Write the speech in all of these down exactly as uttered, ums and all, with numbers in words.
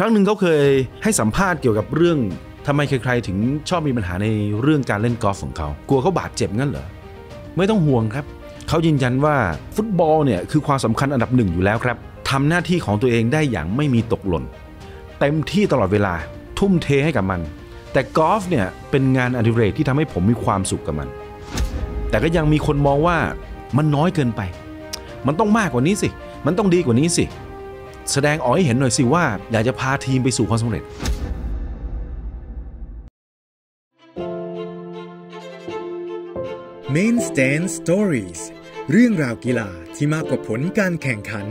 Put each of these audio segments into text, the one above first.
ครั้งหนึ่งเขาเคยให้สัมภาษณ์เกี่ยวกับเรื่องทำไมใครๆถึงชอบมีปัญหาในเรื่องการเล่นกอล์ฟของเขากลัวเขาบาดเจ็บงั้นเหรอไม่ต้องห่วงครับเขายืนยันว่าฟุตบอลเนี่ยคือความสำคัญอันดับหนึ่งอยู่แล้วครับทำหน้าที่ของตัวเองได้อย่างไม่มีตกหล่นเต็มที่ตลอดเวลาทุ่มเทให้กับมันแต่กอล์ฟเนี่ยเป็นงานอดิเรกที่ทำให้ผมมีความสุขกับมันแต่ก็ยังมีคนมองว่ามันน้อยเกินไปมันต้องมากกว่านี้สิมันต้องดีกว่านี้สิแสดงออกให้เห็นหน่อยสิว่าอยากจะพาทีมไปสู่ความสำเร็จMain Stand Stories เรื่องราวกีฬาที่มากกว่าผลการแข่งขัน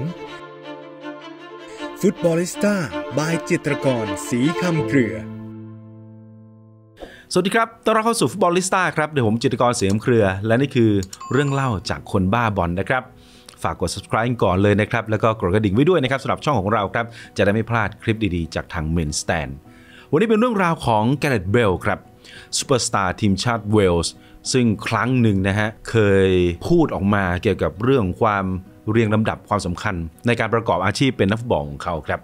Footballista by จิตรกร ศรีคำเครือสวัสดีครับต้อนรับเข้าสู่ Footballista ครับโดยผมจิตรกร ศรีคำเครือและนี่คือเรื่องเล่าจากคนบ้าบอลนะครับฝากกด subscribe ก่อนเลยนะครับแล้วก็กดกระดิ่งไว้ด้วยนะครับสำหรับช่องของเราครับจะได้ไม่พลาดคลิปดีๆจากทาง Main Stand วันนี้เป็นเรื่องราวของแกเร็ธ เบลครับซูเปอร์สตาร์ทีมชาติเวลส์ซึ่งครั้งหนึ่งนะฮะเคยพูดออกมาเกี่ยวกับเรื่องความเรียงลำดับความสำคัญในการประกอบอาชีพเป็นนักฟุตบอลของเขาครับ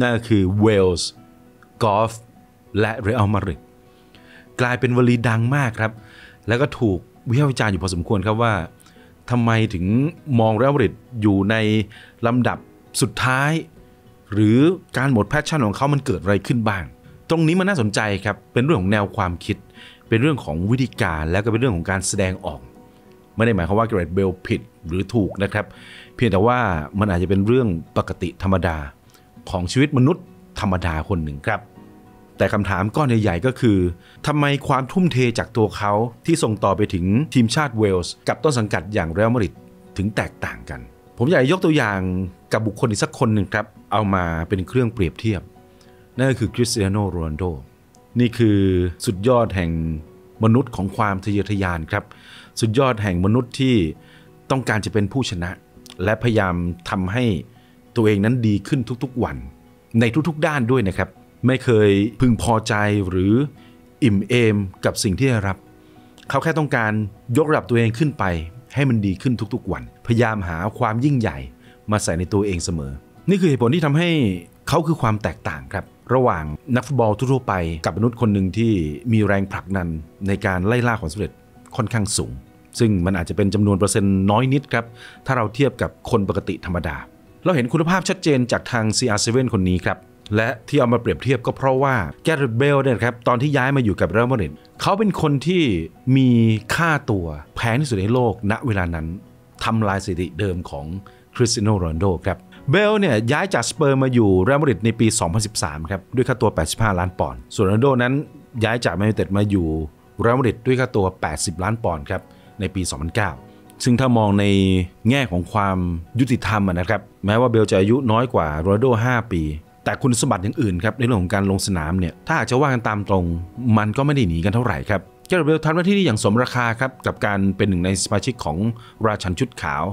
นั่นก็คือเวลส์กอล์ฟและเรอัลมาดริดกลายเป็นวลีดังมากครับแล้วก็ถูกวิพากษ์วิจารณ์อยู่พอสมควรครับว่าทำไมถึงมองเรอัลมาดริดอยู่ในลำดับสุดท้ายหรือการหมดแพชชั่นของเขามันเกิดอะไรขึ้นบ้างตรงนี้มันน่าสนใจครับเป็นเรื่องของแนวความคิดเป็นเรื่องของวิธีการแล้วก็เป็นเรื่องของการแสดงออกไม่ได้หมายความว่าแกเร็ธ เบลผิดหรือถูกนะครับเพียงแต่ว่ามันอาจจะเป็นเรื่องปกติธรรมดาของชีวิตมนุษย์ธรรมดาคนหนึ่งครับแต่คำถามก้อนใหญ่ๆก็คือทำไมความทุ่มเทจากตัวเขาที่ส่งต่อไปถึงทีมชาติเวลส์กับต้นสังกัดอย่างเรอัลมาดริดถึงแตกต่างกันผมอยากยกตัวอย่างกับบุคคลอีกสักคนหนึ่งครับเอามาเป็นเครื่องเปรียบเทียบนั่นก็คือคริสเตียโน โรนัลโดนี่คือสุดยอดแห่งมนุษย์ของความทะเยอทะยานครับสุดยอดแห่งมนุษย์ที่ต้องการจะเป็นผู้ชนะและพยายามทำให้ตัวเองนั้นดีขึ้นทุกๆวันในทุกๆด้านด้วยนะครับไม่เคยพึงพอใจหรืออิ่มเอมกับสิ่งที่ได้รับเขาแค่ต้องการยกระดับตัวเองขึ้นไปให้มันดีขึ้นทุกๆวันพยายามหาความยิ่งใหญ่มาใส่ในตัวเองเสมอนี่คือเหตุผลที่ทำให้เขาคือความแตกต่างครับระหว่างนักฟุตบอลทั่วไปกับมนุษย์คนหนึ่งที่มีแรงผลักดันในการไล่ล่าความสำเร็จค่อนข้างสูงซึ่งมันอาจจะเป็นจำนวนเปอร์เซ็นต์น้อยนิดครับถ้าเราเทียบกับคนปกติธรรมดาเราเห็นคุณภาพชัดเจนจากทาง ซี อาร์ เซเว่น คนนี้ครับและที่เอามาเปรียบเทียบก็เพราะว่าแกเร็ธ เบลเนี่ยครับตอนที่ย้ายมาอยู่กับเรอัลมาดริดเขาเป็นคนที่มีค่าตัวแพงที่สุดในโลกณเวลานั้นทำลายสถิติเดิมของคริสเตียโน โรนัลโดครับเบลเนี่ยย้ายจากสเปอร์มาอยู่เรอัลมาดริดในปีสองพันสิบสามครับด้วยค่าตัวแปดสิบห้าล้านปอนด์ส่วนโรนัลโดนั้นย้ายจากแมนยูไนเต็ดมาอยู่เรอัลมาดริดด้วยค่าตัวแปดสิบล้านปอนด์ครับในปีสองพันเก้าซึ่งถ้ามองในแง่ของความยุติธรรมนะครับแม้ว่าเบลจะอายุน้อยกว่าโรนัลโดห้าปีแต่คุณสมบัติอย่างอื่นครับในเรื่องของการลงสนามเนี่ยถ้าหากจะว่ากันตามตรงมันก็ไม่ได้หนีกันเท่าไหร่ครับแกเร็ธ เบลทำหน้าที่นี้อย่างสมราคาครับกับการเป็นหนึ่งในสมาชิกของราชันชุดขาว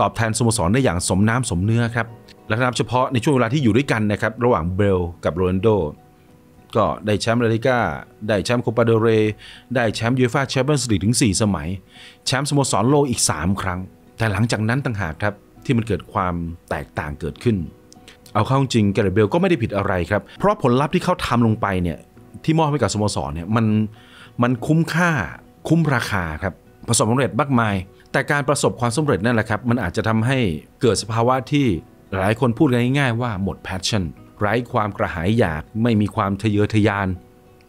ตอบแทนสโมสรได้อย่างสมน้ำสมเนื้อครับและนับเฉพาะในช่วงเวลาที่อยู่ด้วยกันนะครับระหว่างเบลกับโรนัลโดก็ได้แชมป์ลาลิก้าได้แชมป์โคปาเดลเรย์ได้แชมป์ยูฟ่าแชมเปี้ยนส์ลีกถึงสี่สมัยแชมป์สโมสรโลกอีกสามครั้งแต่หลังจากนั้นต่างหากครับที่มันเกิดความแตกต่างเกิดขึ้นเอาเข้าจริงแกเร็ธ เบลก็ไม่ได้ผิดอะไรครับเพราะผลลัพธ์ที่เขาทำลงไปเนี่ยที่มอบให้กับสโมสรเนี่ยมันมันคุ้มค่าคุ้มราคาครับประสบความสำเร็จมากมายแต่การประสบความสำเร็จนั่นแหละครับมันอาจจะทำให้เกิดสภาวะที่หลายคนพูดกันง่ายๆว่าหมดแพชชั่นไร้ความกระหายอยากไม่มีความทะเยอทะยาน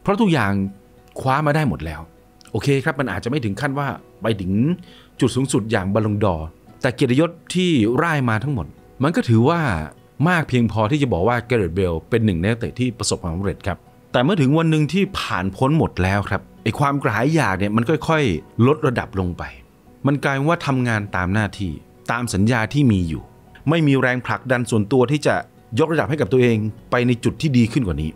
เพราะทุกอย่างคว้ามาได้หมดแล้วโอเคครับมันอาจจะไม่ถึงขั้นว่าไปถึงจุดสูงสุดอย่างบอลลงดอร์แต่เกียรติยศที่ร่ายมาทั้งหมดมันก็ถือว่ามากเพียงพอที่จะบอกว่าแกเร็ธ เบลเป็นหนึ่งในนักเตะที่ประสบความสำเร็จครับแต่เมื่อถึงวันหนึ่งที่ผ่านพ้นหมดแล้วครับไอ้ความกระหายอยากเนี่ยมันค่อยๆลดระดับลงไปมันกลายว่าทำงานตามหน้าที่ตามสัญญาที่มีอยู่ไม่มีแรงผลักดันส่วนตัวที่จะยกระดับให้กับตัวเองไปในจุดที่ดีขึ้นกว่านี้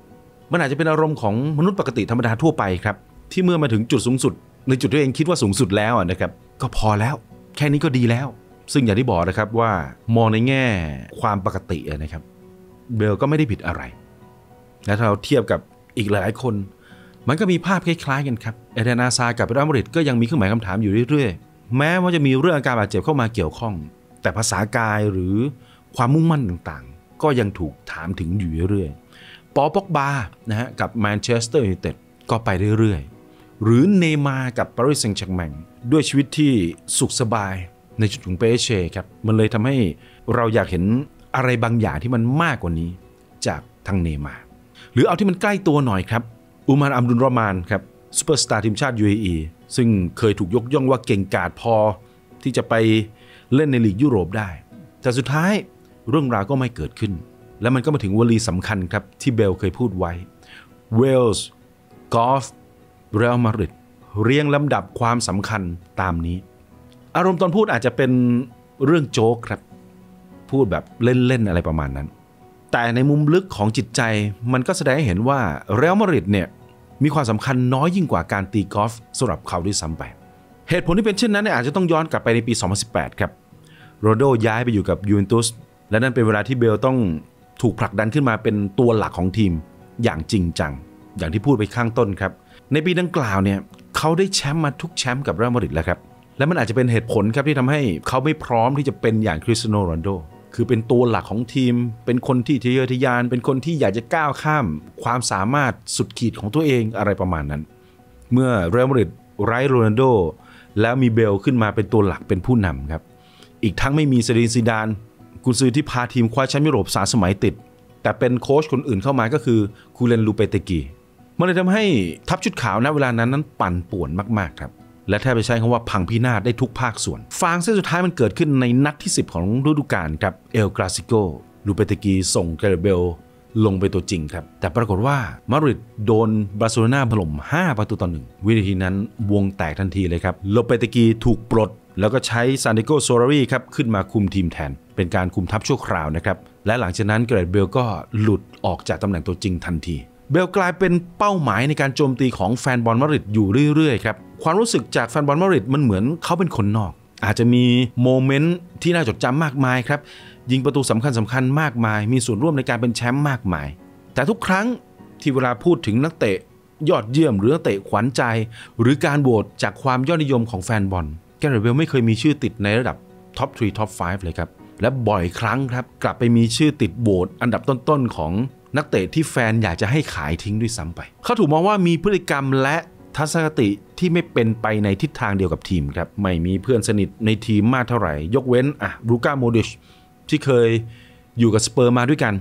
มันอาจจะเป็นอารมณ์ของมนุษย์ปกติธรรมดาทั่วไปครับที่เมื่อมาถึงจุดสูงสุดในจุดที่ตัวเองคิดว่าสูงสุดแล้วนะครับก็พอแล้วแค่นี้ก็ดีแล้วซึ่งอย่างที่บอกนะครับว่ามองในแง่ความปกตินะครับเบลก็ไม่ได้ผิดอะไรและถ้าเราเทียบกับอีกหลายคนมันก็มีภาพคล้ายๆกันครับเอเดน อาซาร์กับเรอัลมาดริดก็ยังมีเครื่องหมายคำถามอยู่เรื่อยๆแม้ว่าจะมีเรื่องอาการบาดเจ็บเข้ามาเกี่ยวข้องแต่ภาษากายหรือความมุ่งมั่นต่าง ก็ยังถูกถามถึงอยู่เรื่อยๆปอปอกบานะฮะกับแมนเชสเตอร์ยูไนเต็ดก็ไปเรื่อยๆหรือเนมาร์กับปารีสแซงต์แชร์แมงด้วยชีวิตที่สุขสบายในจุดของเปเช่ครับมันเลยทำให้เราอยากเห็นอะไรบางอย่างที่มันมากกว่านี้จากทางเนมาร์หรือเอาที่มันใกล้ตัวหน่อยครับอุมารอัมดุลรอมานครับซูเปอร์สตาร์ทีมชาติ ยู เอ อี ซึ่งเคยถูกยกย่องว่าเก่งกาจพอที่จะไปเล่นในลีกยุโรปได้แต่สุดท้ายเรื่องราวก็ไม่เกิดขึ้นและมันก็มาถึงวลีสำคัญครับที่เบลเคยพูดไว้ Wales, Golf, Real Madrid เรียงลำดับความสำคัญตามนี้อารมณ์ตอนพูดอาจจะเป็นเรื่องโจ๊กครับพูดแบบเล่นๆอะไรประมาณนั้นแต่ในมุมลึกของจิตใจมันก็แสดงให้เห็นว่า Real Madrid เนี่ยมีความสำคัญน้อยยิ่งกว่าการตีกอล์ฟสำหรับเขาด้วยซ้ำไปเหตุผลที่เป็นเช่นนั้นอาจจะต้องย้อนกลับไปในปีสองพันสิบแปดครับโรนัลโด้ย้ายไปอยู่กับยูเวนตุสและนั่นเป็นเวลาที่เบลต้องถูกผลักดันขึ้นมาเป็นตัวหลักของทีมอย่างจริงจังอย่างที่พูดไปข้างต้นครับในปีดังกล่าวเนี่ยเขาได้แชมป์มาทุกแชมป์กับเรอัลมาดริดแล้วครับและมันอาจจะเป็นเหตุผลครับที่ทำให้เขาไม่พร้อมที่จะเป็นอย่างคริสเตียโน โรนัลโดคือเป็นตัวหลักของทีมเป็นคนที่ทะเยอทะยานเป็นคนที่อยากจะก้าวข้ามความสามารถสุดขีดของตัวเองอะไรประมาณนั้นเมื่อเรอัลมาดริดไร้โรนัลโดแล้วมีเบลขึ้นมาเป็นตัวหลักเป็นผู้นำครับอีกทั้งไม่มีเซรินซีดานกุนซือที่พาทีมคว้าแชมป์ยุโรปสามสมัยติดแต่เป็นโค้ชคนอื่นเข้ามาก็คือคูเลนลูเปเตกีมันเลยทำให้ทัพชุดขาวณเวลานั้นนั้นปั่นป่วนมากๆครับและแทบจะใช้คำว่าพังพินาศได้ทุกภาคส่วนฟางเส้นสุดท้ายมันเกิดขึ้นในนัดที่สิบของฤดูกาลครับเอลคลาสิโกลูเปเตกีส่งเกเรเบลลงไปตัวจริงครับแต่ปรากฏว่ามาดริดโดนบาร์เซโลนาถล่มห้าประตูต่อหนึ่งวินาทีนั้นวงแตกทันทีเลยครับลูเปเตกีถูกปลดแล้วก็ใช้ซานดิโกโซรารีครับขึ้นมาคุมทีมแทนเป็นการคุมทัพชั่วคราวนะครับและหลังจากนั้นเกเรเบลก็หลุดออกจากตำแหน่งตัวจริงทันทีเบลกลายเป็นเป้าหมายในการโจมตีของแฟนบอลมาดริดอยู่เรื่อยๆครับความรู้สึกจากแฟนบอลมาดริดมันเหมือนเขาเป็นคนนอกอาจจะมีโมเมนต์ที่น่าจดจำมากมายครับยิงประตูสำคัญสำคัญมากมายมีส่วนร่วมในการเป็นแชมป์มากมายแต่ทุกครั้งที่เวลาพูดถึงนักเตะยอดเยี่ยมหรือนักเตะขวัญใจหรือการโหวตจากความยอดนิยมของแฟนบอลเกเรเบลไม่เคยมีชื่อติดในระดับท็อปสามท็อปห้าเลยครับและบ่อยครั้งครับกลับไปมีชื่อติดโหวตอันดับต้นๆของนักเตะที่แฟนอยากจะให้ขายทิ้งด้วยซ้ำไปเขาถูกมองว่ามีพฤติกรรมและทัศนคติที่ไม่เป็นไปในทิศทางเดียวกับทีมครับไม่มีเพื่อนสนิทในทีมมากเท่าไหร่ยกเว้นอ่ะลูก้าโมดริชที่เคยอยู่กับสเปอร์มาด้วยกัน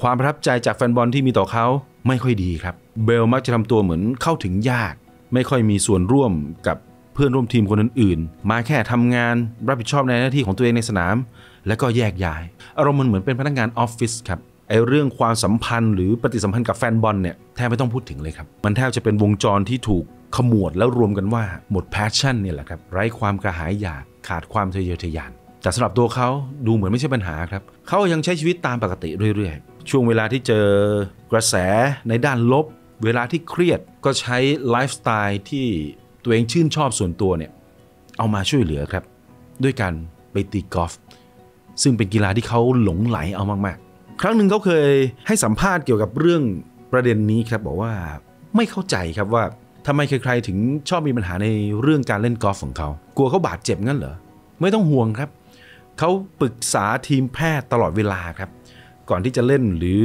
ความประทับใจจากแฟนบอลที่มีต่อเขาไม่ค่อยดีครับเบลมักจะทำตัวเหมือนเข้าถึงยากไม่ค่อยมีส่วนร่วมกับเพื่อนร่วมทีมคนอื่นๆมาแค่ทำงานรับผิดชอบในหน้าที่ของตัวเองในสนามแล้วก็แยกย้ายอารมณ์มันเหมือนเป็นพนักงานออฟฟิศครับไอ้เรื่องความสัมพันธ์หรือปฏิสัมพันธ์กับแฟนบอลเนี่ยแทบไม่ต้องพูดถึงเลยครับมันแทบจะเป็นวงจรที่ถูกขมวดแล้วรวมกันว่าหมดแพชชั่นเนี่ยแหละครับไร้ความกระหายอยากขาดความทะเยอทะยานแต่สำหรับตัวเขาดูเหมือนไม่ใช่ปัญหาครับเขายังใช้ชีวิตตามปกติเรื่อยๆช่วงเวลาที่เจอกระแสในด้านลบเวลาที่เครียดก็ใช้ไลฟ์สไตล์ที่ตัวเองชื่นชอบส่วนตัวเนี่ยเอามาช่วยเหลือครับด้วยการไปตีกอล์ฟซึ่งเป็นกีฬาที่เขาหลงไหลเอามากๆครั้งหนึ่งเขาเคยให้สัมภาษณ์เกี่ยวกับเรื่องประเด็นนี้ครับบอกว่าไม่เข้าใจครับว่าทำไมใครๆถึงชอบมีปัญหาในเรื่องการเล่นกอล์ฟของเขากลัวเขาบาดเจ็บงั้นเหรอไม่ต้องห่วงครับเขาปรึกษาทีมแพทย์ตลอดเวลาครับก่อนที่จะเล่นหรือ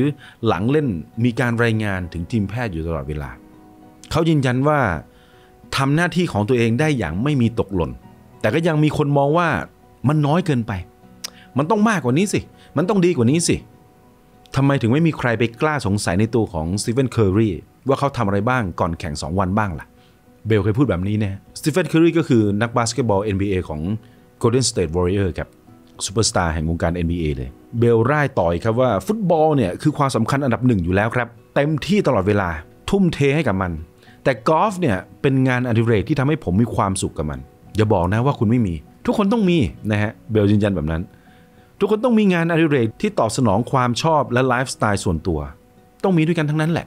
หลังเล่นมีการรายงานถึงทีมแพทย์อยู่ตลอดเวลาเขายืนยันว่าทำหน้าที่ของตัวเองได้อย่างไม่มีตกหล่นแต่ก็ยังมีคนมองว่ามันน้อยเกินไปมันต้องมากกว่านี้สิมันต้องดีกว่านี้สิทำไมถึงไม่มีใครไปกล้าสงสัยในตัวของสตีเฟนเคอร์รีว่าเขาทำอะไรบ้างก่อนแข่งสองวันบ้างล่ะเบลเคยพูดแบบนี้นะสตีเฟนเคอร์รีก็คือนักบาสเกตบอล เอ็น บี เอ ของ Golden State Warriors ครับซูเปอร์สตาร์แห่งวงการ เอ็น บี เอ เลยเบลร่ายต่อยครับว่าฟุตบอลเนี่ยคือความสำคัญอันดับหนึ่งอยู่แล้วครับเต็มที่ตลอดเวลาทุ่มเทให้กับมันแต่กอล์ฟเนี่ยเป็นงานอดิเรกที่ทำให้ผมมีความสุขกับมันอย่าบอกนะว่าคุณไม่มีทุกคนต้องมีนะฮะเบลยืนยันแบบนั้นทุกคนต้องมีงานอดิเรกที่ตอบสนองความชอบและไลฟ์สไตล์ส่วนตัวต้องมีด้วยกันทั้งนั้นแหละ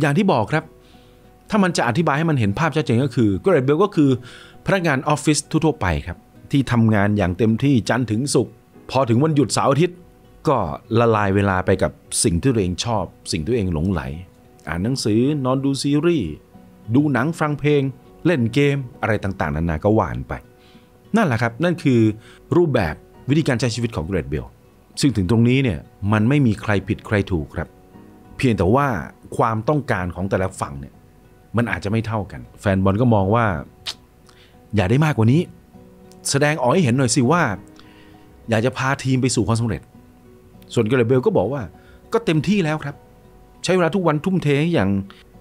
อย่างที่บอกครับถ้ามันจะอธิบายให้มันเห็นภาพชัดเจนก็คือเกรดเบลก็คือพนักงานออฟฟิศทั่วไปครับที่ทำงานอย่างเต็มที่จันทร์ถึงศุกร์พอถึงวันหยุดเสาร์อาทิตย์ก็ละลายเวลาไปกับสิ่งที่ตัวเองชอบสิ่งที่ตัวเองหลงไหลอ่านหนังสือนอนดูซีรีส์ดูหนังฟังเพลงเล่นเกมอะไรต่างๆนานาก็หวานไปนั่นแหละครับนั่นคือรูปแบบวิธีการใช้ชีวิตของเกรดเบล ซึ่งถึงตรงนี้เนี่ยมันไม่มีใครผิดใครถูกครับเพียงแต่ว่าความต้องการของแต่ละฝั่งเนี่ยมันอาจจะไม่เท่ากันแฟนบอลก็มองว่าอย่าได้มากกว่านี้แสดงออกให้เห็นหน่อยสิว่าอยากจะพาทีมไปสู่ความสำเร็จส่วนเกเรเบลก็บอกว่าก็เต็มที่แล้วครับใช้เวลาทุกวันทุ่มเทอย่าง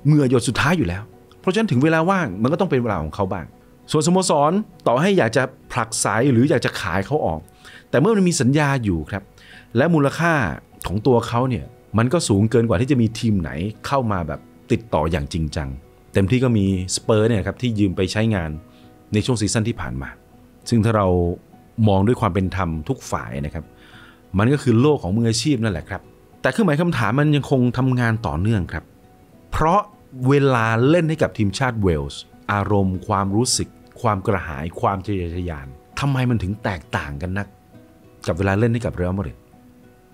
เหงื่อหยดสุดท้ายอยู่แล้วเพราะฉะนั้นถึงเวลาว่างมันก็ต้องเป็นเวลาของเขาบ้างส่วนสโมสรต่อให้อยากจะผลักไสหรืออยากจะขายเขาออกแต่เมื่อมันมีสัญญาอยู่ครับและมูลค่าของตัวเขาเนี่ยมันก็สูงเกินกว่าที่จะมีทีมไหนเข้ามาแบบติดต่ออย่างจริงจังเต็มที่ก็มีสเปอร์เนี่ยครับที่ยืมไปใช้งานในช่วงซีซั่นที่ผ่านมาซึ่งถ้าเรามองด้วยความเป็นธรรมทุกฝ่ายนะครับมันก็คือโลกของมืออาชีพนั่นแหละครับแต่เครื่องหมายคำถามมันยังคงทำงานต่อเนื่องครับเพราะเวลาเล่นให้กับทีมชาติเวลส์อารมณ์ความรู้สึกความกระหายความทะเยอทะยานทำไมมันถึงแตกต่างกันนักกับเวลาเล่นให้กับเรอัลมาดริด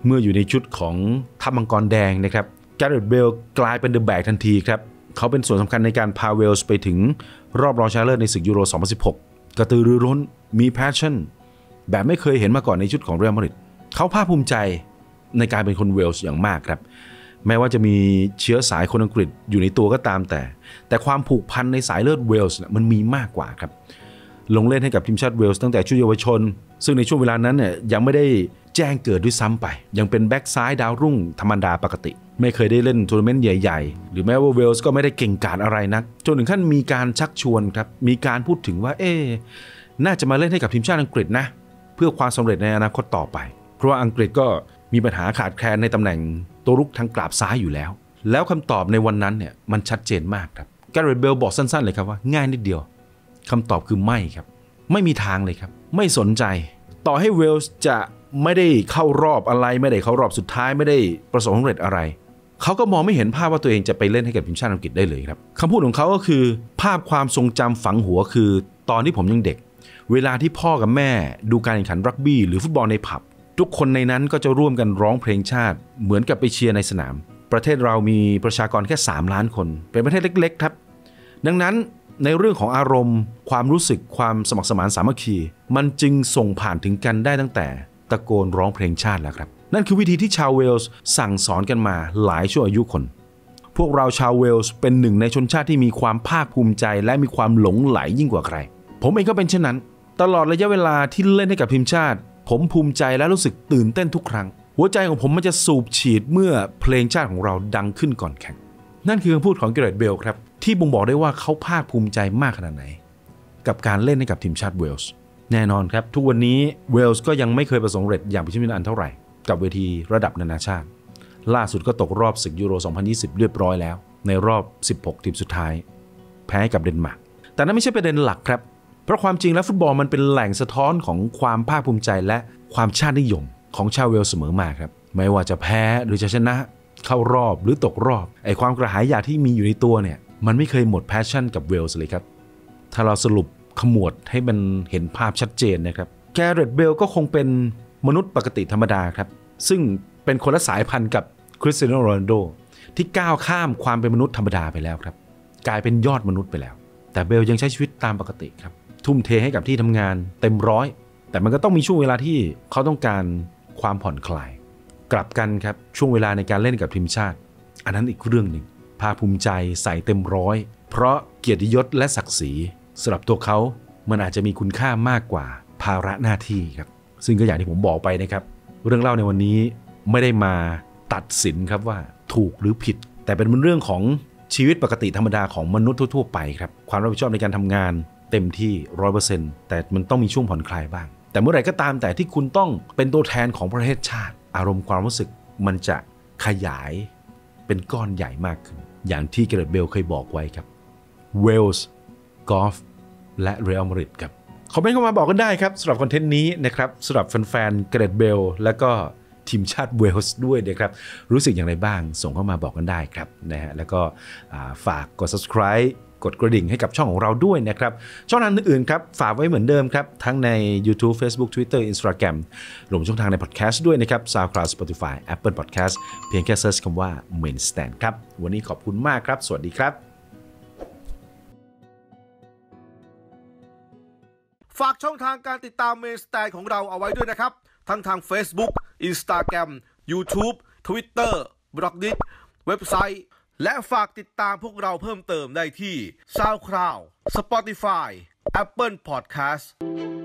เมื่ออยู่ในชุดของทัพมังกรแดงนะครับแกเรตเบลกลายเป็นเดอะแบกทันทีครับเขาเป็นส่วนสำคัญในการพาเวลส์ไปถึงรอบรองชนะเลิศในศึกยูโรสองพันสิบหกกระตือรือร้นมีแพชชั่นแบบไม่เคยเห็นมาก่อนในชุดของเรอัลมาดริดเขาภาคภูมิใจในการเป็นคนเวลส์อย่างมากครับแม้ว่าจะมีเชื้อสายคนอังกฤษอยู่ในตัวก็ตามแต่แต่ความผูกพันในสายเลือดเวลส์มันมีมากกว่าครับลงเล่นให้กับทีมชาติเวลส์ตั้งแต่ชุดเยาวชนซึ่งในช่วงเวลานั้นเนี่ยยังไม่ได้แจ้งเกิดด้วยซ้ำไปยังเป็นแบ็กซ้ายดาวรุ่งธรรมดาปกติไม่เคยได้เล่นทัวร์นาเมนต์ใหญ่ๆหรือแม้ว่าเวลส์ก็ไม่ได้เก่งกาจอะไรนักจนถึงขั้นมีการชักชวนครับมีการพูดถึงว่าเอ๊ะน่าจะมาเล่นให้กับทีมชาติอังกฤษนะเพื่อความสำเร็จในอนาคตต่อไปเพราะว่าอังกฤษก็มีปัญหาขาดแคลนในตำแหน่งตัวรุกทางกราบซ้ายอยู่แล้วแล้วคำตอบในวันนั้นเนี่ยมันชัดเจนมากครับแกเรตเบลบอกสั้นๆเลยครับว่าง่ายนิดเดียวคำตอบคือไม่ครับไม่มีทางเลยครับไม่สนใจต่อให้เวลส์จะไม่ได้เข้ารอบอะไรไม่ได้เข้ารอบสุดท้ายไม่ได้ประสบความสำเร็จอะไรเขาก็มองไม่เห็นภาพว่าตัวเองจะไปเล่นให้กับทีมชาติอังกฤษได้เลยครับคำพูดของเขาก็คือภาพความทรงจำฝังหัวคือตอนที่ผมยังเด็กเวลาที่พ่อกับแม่ดูการแข่งขันรักบี้หรือฟุตบอลในผับทุกคนในนั้นก็จะร่วมกันร้องเพลงชาติเหมือนกับไปเชียร์ในสนามประเทศเรามีประชากรแค่สามล้านคนเป็นประเทศเล็กๆครับดังนั้นในเรื่องของอารมณ์ความรู้สึกความสมัครสมานสามัคคีมันจึงส่งผ่านถึงกันได้ตั้งแต่ตะโกนร้องเพลงชาติแล้วครับนั่นคือวิธีที่ชาวเวลส์สั่งสอนกันมาหลายชั่วอายุคนพวกเราชาวเวลส์เป็นหนึ่งในชนชาติที่มีความภาคภูมิใจและมีความหลงไหลยิ่งกว่าใครผมเองก็เป็นเช่นนั้นตลอดระยะเวลาที่เล่นให้กับทีมชาติผมภูมิใจและรู้สึกตื่นเต้นทุกครั้งหัวใจของผมมันจะสูบฉีดเมื่อเพลงชาติของเราดังขึ้นก่อนแข่งนั่นคือคำพูดของแกเรตเบลครับที่บ่งบอกได้ว่าเขาภาคภูมิใจมากขนาดไหนกับการเล่นให้กับทีมชาติเวลส์แน่นอนครับทุกวันนี้เวลส์ก็ยังไม่เคยประสบความสำเร็จอย่างเป็นชิ้นเป็นอันเท่าไหร่กับเวทีระดับนานาชาติล่าสุดก็ตกรอบศึกยูโรสองพันยี่สิบเรียบร้อยแล้วในรอบสิบหกทีมสุดท้ายแพ้กับเดนมาร์กแต่นั่นไม่ใช่ประเด็นหลักครับเพราะความจริงแล้วฟุตบอลมันเป็นแหล่งสะท้อนของความภาคภูมิใจและความชาตินิยมของชาวเวลส์เสมอมาครับไม่ว่าจะแพ้หรือจะชนะเข้ารอบหรือตกรอบไอความกระหายอยากที่มีอยู่ในตัวเนี่ยมันไม่เคยหมดแพชชั่นกับเวลส์เลยครับถ้าเราสรุปขมวดให้มันเห็นภาพชัดเจนนะครับแกเรตเบลก็คงเป็นมนุษย์ปกติธรรมดาครับซึ่งเป็นคนละสายพันธุ์กับคริสเตียโน โรนัลโดที่ก้าวข้ามความเป็นมนุษย์ธรรมดาไปแล้วครับกลายเป็นยอดมนุษย์ไปแล้วแต่เบลยังใช้ชีวิตตามปกติครับทุ่มเทให้กับที่ทำงานเต็มร้อยแต่มันก็ต้องมีช่วงเวลาที่เขาต้องการความผ่อนคลายกลับกันครับช่วงเวลาในการเล่นกับทีมชาติอันนั้นอีกเรื่องหนึ่งภาคภูมิใจใส่เต็มร้อยเพราะเกียรติยศและศักดิ์ศรีสำหรับตัวเขามันอาจจะมีคุณค่ามากกว่าภาระหน้าที่ครับซึ่งก็อย่างที่ผมบอกไปนะครับเรื่องเล่าในวันนี้ไม่ได้มาตัดสินครับว่าถูกหรือผิดแต่เป็นเรื่องของชีวิตปกติธรรมดาของมนุษย์ทั่วๆไปครับความรับผิดชอบในการทำงานเต็มที่ ร้อยเปอร์เซ็นต์ แต่มันต้องมีช่วงผ่อนคลายบ้างแต่เมื่อไหร่ก็ตามแต่ที่คุณต้องเป็นตัวแทนของประเทศชาติอารมณ์ความรู้สึกมันจะขยายเป็นก้อนใหญ่มากขึ้นอย่างที่แกเรตเบลเคยบอกไว้ครับเวลส์กอล์ฟและเรอัลมาดริดครับคอมเมนต์เข้ามาบอกกันได้ครับสำหรับคอนเทนต์นี้นะครับสำหรับแฟนๆแกเรตเบลและก็ทีมชาติเวลส์ด้วยนะครับรู้สึกอย่างไรบ้างส่งเข้ามาบอกกันได้ครับนะฮะแล้วก็ฝากกด subscribeกดกระดิ่งให้กับช่องของเราด้วยนะครับช่องทางอื่นๆครับฝากไว้เหมือนเดิมครับทั้งใน YouTube Facebook Twitter Instagram รวมช่องทางใน Podcast ด้วยนะครับ SoundCloud Spotify Apple Podcast เพียงแค่เซิร์ชคำว่า Main Stand ครับวันนี้ขอบคุณมากครับสวัสดีครับฝากช่องทางการติดตาม Main Stand ของเราเอาไว้ด้วยนะครับทั้งทาง Facebook Instagram YouTube Twitter บล็อกดิสเว็บไซต์และฝากติดตามพวกเราเพิ่มเติมได้ที่ SoundCloud Spotify Apple Podcast